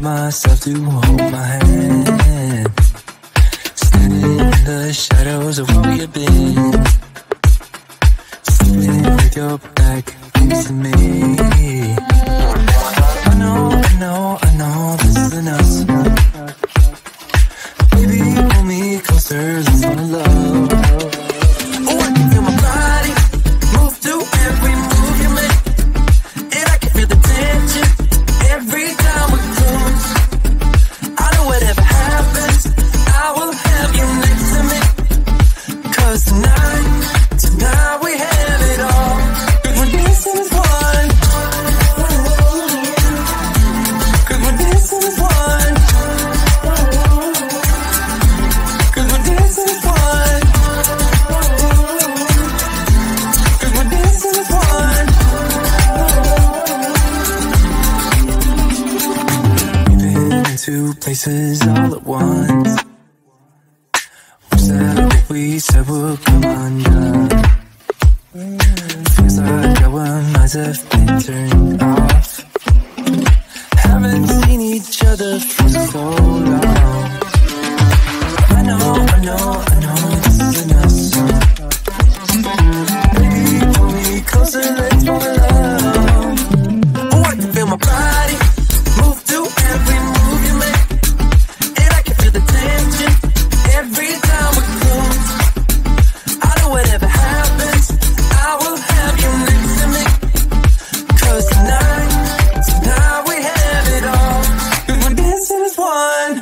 myself to hold my hand. Standing in the shadows of where you've been, sitting with your back facing me. I know, I know, I know this isn't us. Baby, pull me closer, let's fall in love. Oh, I can feel my body move through every move you make, and I can feel the tension every time we close. I know whatever happens, I will have you next to me, 'cause tonight we have it all. We're dancing as one, 'cause we're dancing as one. Two places all at once. What's that what we said would come undone? Feels like our minds have been turned off. Haven't seen each other for so long. I know, I know, I know this isn't us. Baby, pull me closer, let's fall in love. Oh, I can feel my body move through every move. Every time we close, I know whatever happens, I will have you next to me, 'cause tonight we have it all. 'Cause we're dancing as one,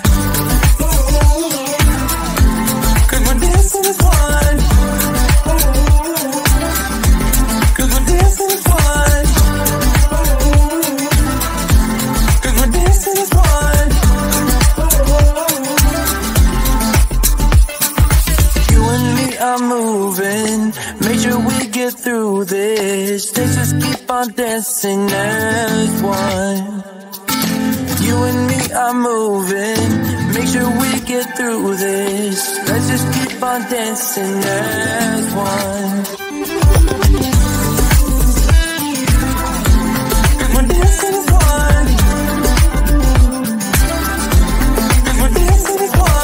'cause we're dancing as one, 'cause we're dancing as one, 'cause we're dancing as one. I'm moving, make sure we get through this. Let's just keep on dancing as one. You and me are moving, make sure we get through this. Let's just keep on dancing as one. 'Cause we're dancing as one. 'Cause we're dancing as one.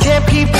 can't keep